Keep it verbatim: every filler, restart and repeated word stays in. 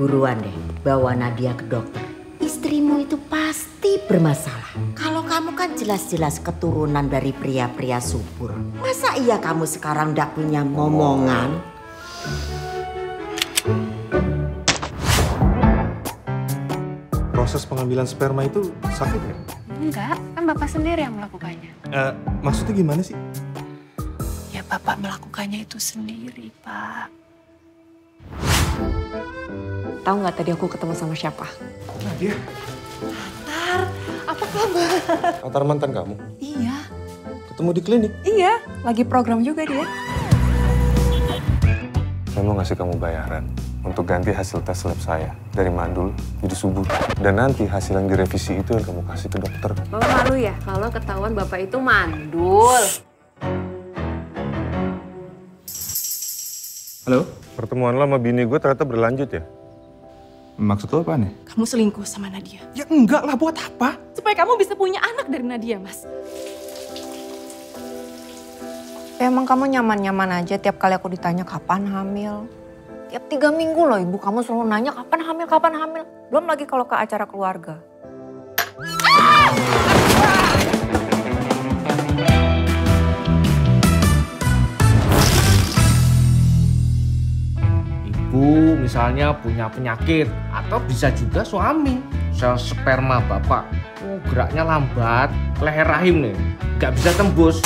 buruan deh, bawa Nadia ke dokter. Istrimu itu pasti bermasalah. Kalau kamu kan jelas-jelas keturunan dari pria-pria subur. Masa iya kamu sekarang ndak punya momongan? Proses pengambilan sperma itu sakit ya? Enggak, kan Bapak sendiri yang melakukannya. Uh, maksudnya gimana sih? Ya Bapak melakukannya itu sendiri, Pak. Tahu nggak tadi aku ketemu sama siapa? Nadia. Antar, apa kabar? Antar mantan kamu? Iya. Ketemu di klinik? Iya, lagi program juga dia. Saya mau ngasih kamu bayaran untuk ganti hasil tes lab saya. Dari mandul jadi subur. Dan nanti hasil yang direvisi itu yang kamu kasih ke dokter. Bapak malu ya kalau ketahuan Bapak itu mandul. Halo? Pertemuan lo sama bini gue ternyata berlanjut ya? Maksud lo apaan ya? Kamu selingkuh sama Nadia. Ya enggak lah, buat apa? Supaya kamu bisa punya anak dari Nadia, Mas. Ya, emang kamu nyaman-nyaman aja tiap kali aku ditanya kapan hamil. Tiap tiga minggu loh ibu kamu selalu nanya kapan hamil, kapan hamil. Belum lagi kalau ke acara keluarga. Ibu misalnya punya penyakit atau bisa juga suami. Sel sperma bapak, oh, geraknya lambat, leher rahim nih, nggak bisa tembus.